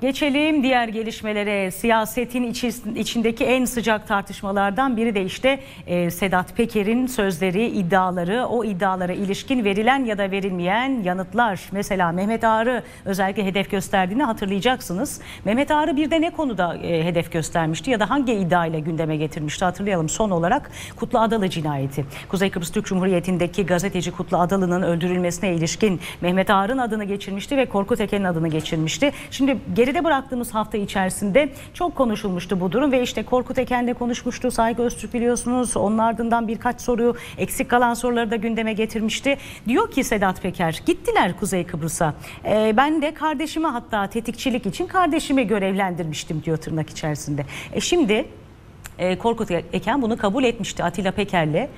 Geçelim diğer gelişmelere. Siyasetin içindeki en sıcak tartışmalardan biri de işte Sedat Peker'in sözleri, iddiaları, o iddialara ilişkin verilen ya da verilmeyen yanıtlar. Mesela Mehmet Ağrı özellikle hedef gösterdiğini hatırlayacaksınız. Mehmet Ağrı bir de ne konuda hedef göstermişti ya da hangi iddiayla gündeme getirmişti hatırlayalım. Son olarak Kutlu Adalı cinayeti. Kuzey Kıbrıs Türk Cumhuriyeti'ndeki gazeteci Kutlu Adalı'nın öldürülmesine ilişkin Mehmet Ağrı'nın adını geçirmişti ve Korkut Eken'in adını geçirmişti. Şimdi geride bıraktığımız hafta içerisinde çok konuşulmuştu bu durum ve işte Korkut Eken'le konuşmuştu. Saygı Öztürk biliyorsunuz. Onun ardından birkaç soruyu, eksik kalan soruları da gündeme getirmişti. Diyor ki Sedat Peker, gittiler Kuzey Kıbrıs'a. Ben de kardeşime, hatta tetikçilik için kardeşime görevlendirmiştim diyor tırnak içerisinde. Şimdi Korkut Eken bunu kabul etmişti. Atilla Peker'le,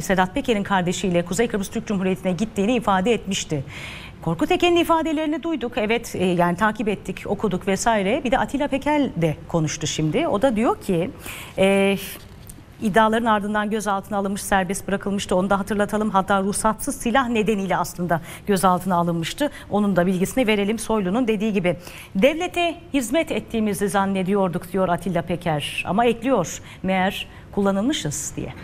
Sedat Peker'in kardeşiyle Kuzey Kıbrıs Türk Cumhuriyeti'ne gittiğini ifade etmişti. Korkut Eken'in ifadelerini duyduk, evet, yani takip ettik, okuduk vesaire. Bir de Atilla Peker de konuştu şimdi. O da diyor ki iddiaların ardından gözaltına alınmış, serbest bırakılmıştı. Onu da hatırlatalım. Hatta ruhsatsız silah nedeniyle aslında gözaltına alınmıştı. Onun da bilgisini verelim. Soylu'nun dediği gibi, devlete hizmet ettiğimizi zannediyorduk diyor Atilla Peker. Ama ekliyor, meğer kullanılmışız diye.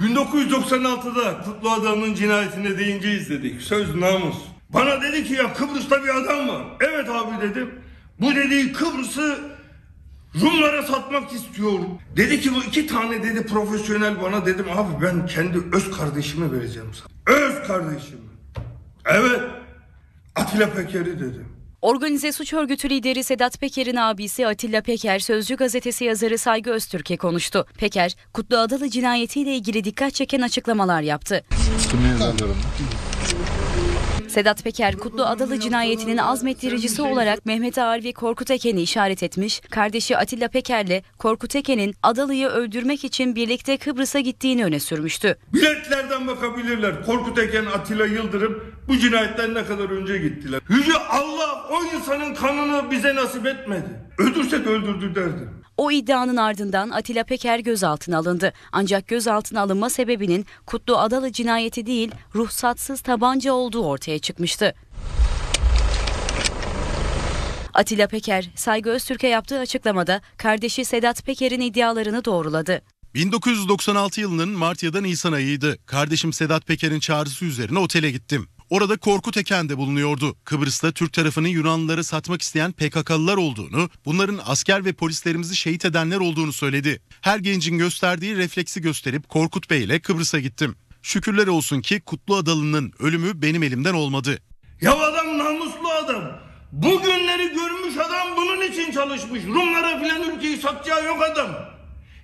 1996'da Kutlu Adalı'nın cinayetine deyince izledik. Söz namus. Bana dedi ki ya Kıbrıs'ta bir adam var. Evet abi dedim. Bu dediği Kıbrıs'ı Rumlara satmak istiyor. Dedi ki bu iki tane dedi profesyonel bana, dedim abi ben kendi öz kardeşime vereceğim sana. Öz kardeşim. Evet. Atilla Peker'i dedim. Organize suç örgütü lideri Sedat Peker'in abisi Atilla Peker, Sözcü gazetesi yazarı Saygı Öztürk'e konuştu. Peker, Kutlu Adalı cinayetiyle ilgili dikkat çeken açıklamalar yaptı. Sedat Peker, Kutlu Adalı cinayetinin azmettiricisi olarak Mehmet Ağrı ve Korkut Eken'i işaret etmiş, kardeşi Atilla Peker'le Korkut Eken'in Adalı'yı öldürmek için birlikte Kıbrıs'a gittiğini öne sürmüştü. Biletlerden bakabilirler. Korkut Eken, Atilla Yıldırım bu cinayetten ne kadar önce gittiler. Yüce Allah o insanın kanını bize nasip etmedi. Öldürsek öldürdü derdi. O iddianın ardından Atilla Peker gözaltına alındı. Ancak gözaltına alınma sebebinin Kutlu Adalı cinayeti değil, ruhsatsız tabanca olduğu ortaya çıkmıştı. Atilla Peker, Saygı Öztürk'e yaptığı açıklamada kardeşi Sedat Peker'in iddialarını doğruladı. 1996 yılının Mart ya da Nisan ayıydı. Kardeşim Sedat Peker'in çağrısı üzerine otele gittim. Orada Korkut Eken de bulunuyordu. Kıbrıs'ta Türk tarafının Yunanlılara satmak isteyen PKK'lılar olduğunu, bunların asker ve polislerimizi şehit edenler olduğunu söyledi. Her gencin gösterdiği refleksi gösterip Korkut Bey ile Kıbrıs'a gittim. Şükürler olsun ki Kutlu Adalı'nın ölümü benim elimden olmadı. Ya adam namuslu adam. Bugünleri görmüş adam, bunun için çalışmış. Rumlara filan ülkeyi satacağı yok adam.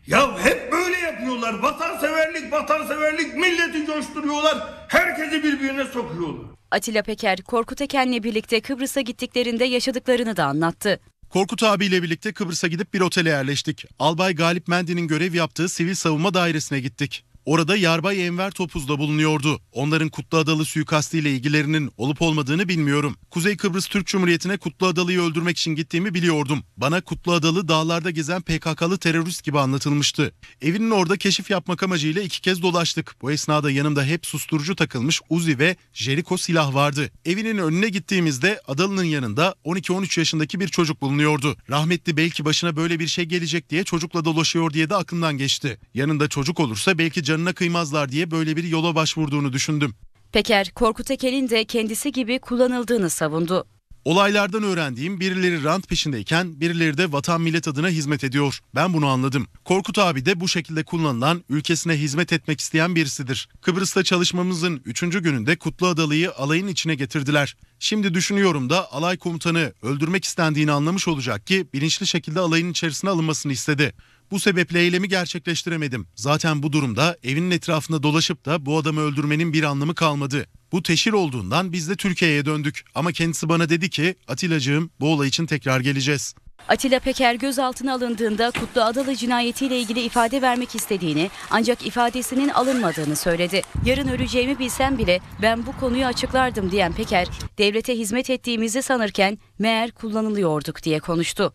Ya hep böyle yapıyorlar. Vatanseverlik, vatanseverlik, milleti coşturuyorlar. Herkesi birbirine sokuyorlar. Atilla Peker, Korkut Eken'le birlikte Kıbrıs'a gittiklerinde yaşadıklarını da anlattı. Korkut abiyle birlikte Kıbrıs'a gidip bir otele yerleştik. Albay Galip Mendi'nin görev yaptığı Sivil Savunma Dairesi'ne gittik. Orada Yarbay Enver Topuz da bulunuyordu. Onların Kutlu Adalı suikastiyle ilgilerinin olup olmadığını bilmiyorum. Kuzey Kıbrıs Türk Cumhuriyeti'ne Kutlu Adalı'yı öldürmek için gittiğimi biliyordum. Bana Kutlu Adalı dağlarda gezen PKK'lı terörist gibi anlatılmıştı. Evinin orada keşif yapmak amacıyla 2 kez dolaştık. Bu esnada yanımda hep susturucu takılmış Uzi ve Jeriko silah vardı. Evinin önüne gittiğimizde Adalı'nın yanında 12-13 yaşındaki bir çocuk bulunuyordu. Rahmetli belki başına böyle bir şey gelecek diye çocukla dolaşıyor diye de aklımdan geçti. Yanında çocuk olursa belki canına kıymazlar diye böyle bir yola başvurduğunu düşündüm. Peker, Korkut Eken'in de kendisi gibi kullanıldığını savundu. Olaylardan öğrendiğim, birileri rant peşindeyken birileri de vatan millet adına hizmet ediyor. Ben bunu anladım. Korkut abi de bu şekilde kullanılan, ülkesine hizmet etmek isteyen birisidir. Kıbrıs'ta çalışmamızın 3. gününde Kutlu Adalı'yı alayın içine getirdiler. Şimdi düşünüyorum da alay komutanı öldürmek istendiğini anlamış olacak ki bilinçli şekilde alayın içerisine alınmasını istedi. Bu sebeple eylemi gerçekleştiremedim. Zaten bu durumda evinin etrafında dolaşıp da bu adamı öldürmenin bir anlamı kalmadı. Bu teşhir olduğundan biz de Türkiye'ye döndük. Ama kendisi bana dedi ki Atillacığım bu olay için tekrar geleceğiz. Atilla Peker gözaltına alındığında Kutlu Adalı cinayetiyle ilgili ifade vermek istediğini ancak ifadesinin alınmadığını söyledi. Yarın öleceğimi bilsem bile ben bu konuyu açıklardım diyen Peker, devlete hizmet ettiğimizi sanırken meğer kullanılıyorduk diye konuştu.